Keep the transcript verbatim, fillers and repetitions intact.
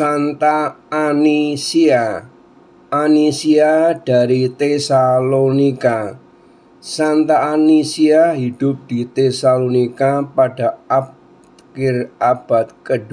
Santa Anysia Anisia dari Thessalonica. Santa Anysia hidup di Thessalonica pada akhir abad kedua.